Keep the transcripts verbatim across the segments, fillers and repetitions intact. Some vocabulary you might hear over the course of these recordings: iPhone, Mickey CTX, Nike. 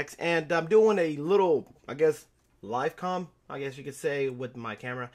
C T X, and I'm doing a little, I guess, live comm, I guess you could say, with my camera.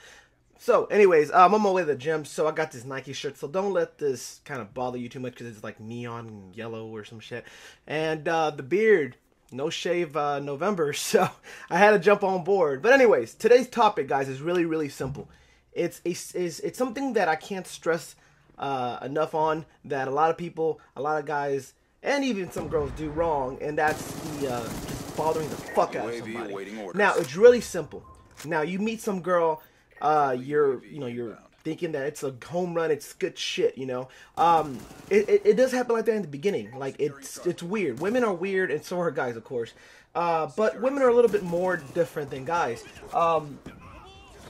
So anyways, I'm on my way to the gym, so I got this Nike shirt, so don't let this kind of bother you too much because it's like neon yellow or some shit. And uh, the beard, no shave uh, November, so I had to jump on board. But anyways, today's topic, guys, is really, really simple. It's, it's, it's something that I can't stress uh, enough on, that a lot of people, a lot of guys, and even some girls do wrong, and that's the uh, just bothering the fuck out of somebody. Now, it's really simple. Now, you meet some girl... Uh, you're, you know, you're thinking that it's a home run, it's good shit, you know. Um, it, it, it does happen like that in the beginning. Like, it's, it's weird. Women are weird, and so are guys, of course. Uh, but women are a little bit more different than guys. Um,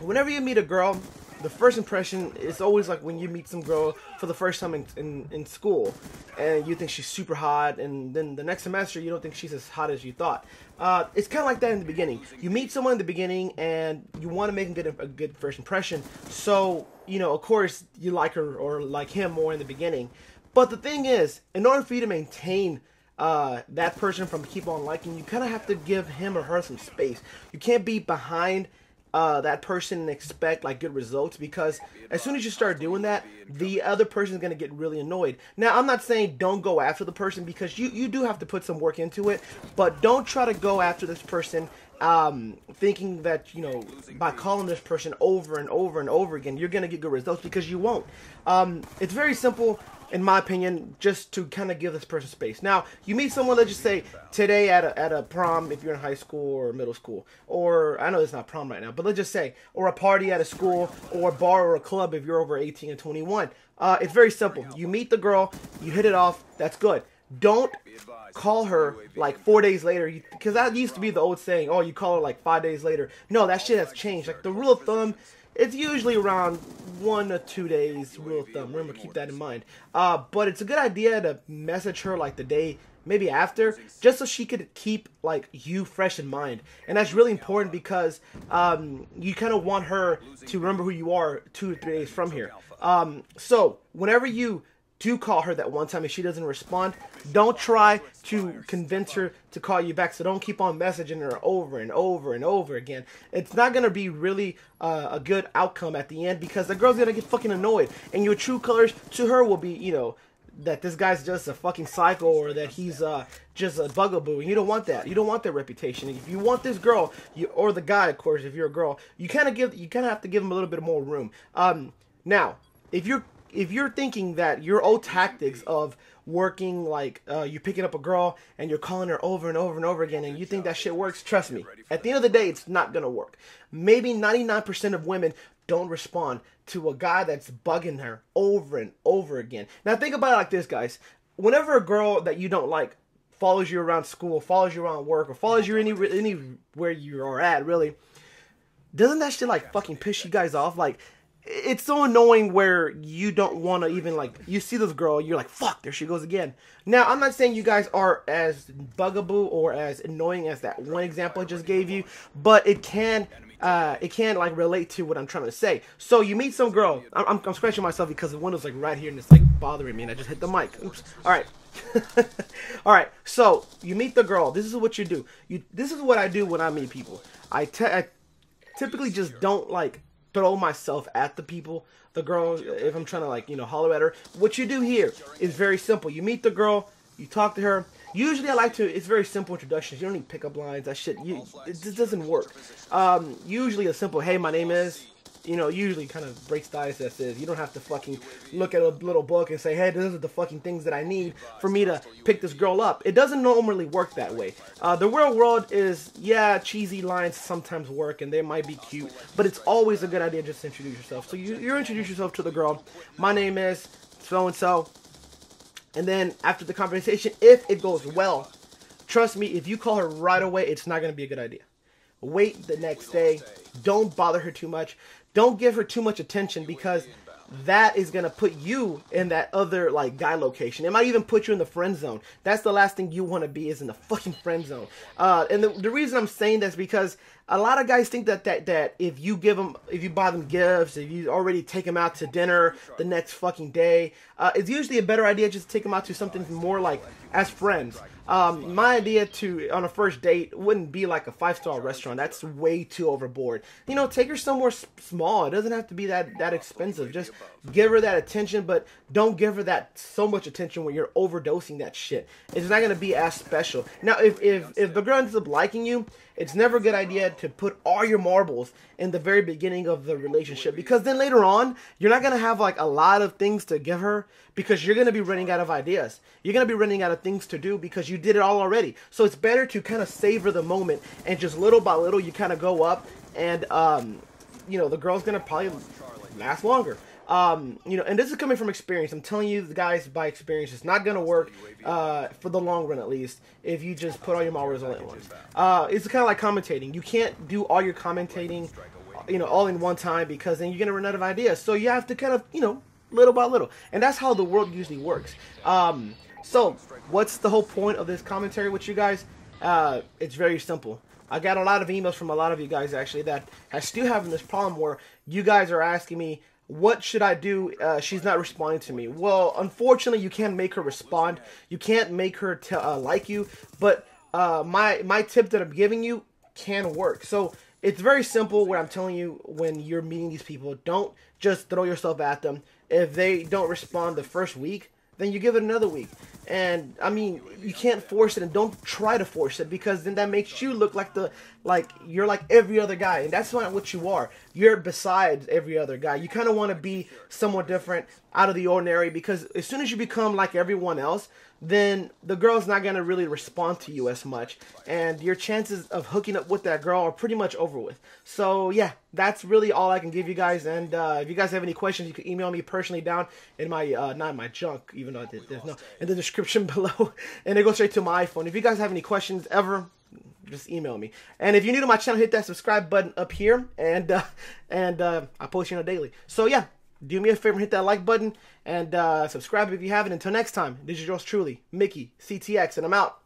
whenever you meet a girl, the first impression is always like when you meet some girl for the first time in, in, in school, and you think she's super hot, and then the next semester you don't think she's as hot as you thought. Uh, it's kind of like that in the beginning. You meet someone in the beginning, and you want to make a good, a good first impression, so, you know, of course, you like her or like him more in the beginning. But the thing is, in order for you to maintain uh, that person from keep on liking, you kind of have to give him or her some space. You can't be behind Uh, that person and expect like good results, because as soon as you start doing that, the other person is going to get really annoyed. Now, I'm not saying don't go after the person, because you, you do have to put some work into it, but don't try to go after this person um, thinking that, you know, by calling this person over and over and over again, you're going to get good results, because you won't. Um, it's very simple, in my opinion, just to kind of give this person space. Now, you meet someone, let's just say, today at a, at a prom, if you're in high school or middle school, or, I know it's not prom right now, but let's just say, or a party at a school, or a bar or a club if you're over eighteen and twenty-one. Uh, it's very simple. You meet the girl, you hit it off, that's good. Don't call her like four days later, because that used to be the old saying, oh, you call her like five days later. No, that shit has changed. Like, the rule of thumb, it's usually around one or two days, rule of thumb. Remember, keep that in mind. Uh, but it's a good idea to message her like the day, maybe after, just so she could keep like you fresh in mind. And that's really important, because um, you kind of want her to remember who you are two or three days from here. Um, so whenever you do call her that one time and she doesn't respond, don't try to convince her to call you back. So don't keep on messaging her over and over and over again. It's not going to be really uh, a good outcome at the end, because the girl's going to get fucking annoyed. And your true colors to her will be, you know, that this guy's just a fucking psycho, or that he's uh, just a bugaboo. And you don't want that. You don't want that reputation. If you want this girl, you, or the guy, of course, if you're a girl, you kind of give, you kind of have to give him a little bit more room. Um, now, if you're If you're thinking that your old tactics of working, like uh, you're picking up a girl and you're calling her over and over and over again, and you think that shit works, trust me, at the end of the day, it's not going to work. Maybe ninety-nine percent of women don't respond to a guy that's bugging her over and over again. Now, think about it like this, guys. Whenever a girl that you don't like follows you around school, follows you around work, or follows you any, anywhere you are at, really, doesn't that shit like fucking piss you guys off? Like, it's so annoying where you don't want to even, like, you see this girl, you're like, fuck, there she goes again. Now, I'm not saying you guys are as bugaboo or as annoying as that one example I just gave you, but it can, uh, it can, like, relate to what I'm trying to say. So, you meet some girl, I'm, I'm, I'm scratching myself because the window's, like, right here, and it's, like, bothering me, and I just hit the mic. Oops. All right. All right, so, you meet the girl. This is what you do. You, this is what I do when I meet people. I, te I typically just don't, like, throw myself at the people, the girl, if I'm trying to, like, you know, holler at her. What you do here is very simple. You meet the girl, you talk to her. Usually I like to, it's very simple introductions. You don't need pickup lines, that shit, you, it just doesn't work. Um, usually a simple, hey, my name is, you know, usually kind of breaks the ice, that says, you don't have to fucking look at a little book and say, hey, these are the fucking things that I need for me to pick this girl up. It doesn't normally work that way. Uh, the real world is, yeah, cheesy lines sometimes work, and they might be cute, but it's always a good idea just to introduce yourself. So you, you introduce yourself to the girl. My name is so-and-so. And then after the conversation, if it goes well, trust me, if you call her right away, it's not going to be a good idea. Wait the next day. Don't bother her too much. Don't give her too much attention, because that is going to put you in that other, like, guy location. It might even put you in the friend zone. That's the last thing you want to be, is in the fucking friend zone. Uh, and the, the reason I'm saying that's because a lot of guys think that that that if you give them, if you buy them gifts, if you already take them out to dinner the next fucking day, uh, it's usually a better idea just to take them out to something more like as friends. Um, my idea to on a first date wouldn't be like a five-star restaurant. That's way too overboard. You know, take her somewhere small. It doesn't have to be that that expensive. Just give her that attention, but don't give her that so much attention when you're overdosing that shit. It's not gonna be as special. Now, if if if the girl ends up liking you, it's never a good idea to put all your marbles in the very beginning of the relationship, because then later on you're not gonna have like a lot of things to give her, because you're gonna be running out of ideas. You're gonna be running out of things to do because you did it all already. So it's better to kind of savor the moment, and just little by little you kind of go up, and um, you know, the girl's gonna probably last longer. Um, you know, and this is coming from experience. I'm telling you guys by experience, it's not gonna work uh, for the long run, at least, if you just put all your marbles all at once. Uh, it's kind of like commentating. You can't do all your commentating, you know, all in one time, because then you're gonna run out of ideas. So you have to kind of, you know, little by little, and that's how the world usually works. Um, so what's the whole point of this commentary with you guys? Uh, it's very simple. I got a lot of emails from a lot of you guys actually that are still having this problem where you guys are asking me, what should I do? Uh, she's not responding to me. Well, unfortunately, you can't make her respond. You can't make her t uh, like you. But uh, my my tip that I'm giving you can work. So it's very simple. What I'm telling you when you're meeting these people, don't just throw yourself at them. If they don't respond the first week, then you give it another week. And I mean, you can't force it, and don't try to force it, because then that makes you look like the like you're like every other guy, and that's not what you are. You're besides every other guy. You kind of want to be somewhat different, out of the ordinary, because as soon as you become like everyone else, then the girl's not gonna really respond to you as much, and your chances of hooking up with that girl are pretty much over with. So yeah, that's really all I can give you guys. And uh, if you guys have any questions, you can email me personally down in my uh, not in my junk, even though there's no in the description. description below, and it goes straight to my iPhone. If you guys have any questions ever, just email me. And if you're new to my channel, hit that subscribe button up here, and uh, and uh, I post you on a daily. So yeah, do me a favor, hit that like button, and uh, subscribe if you haven't. Until next time, this is yours truly, Mickey C T X, and I'm out.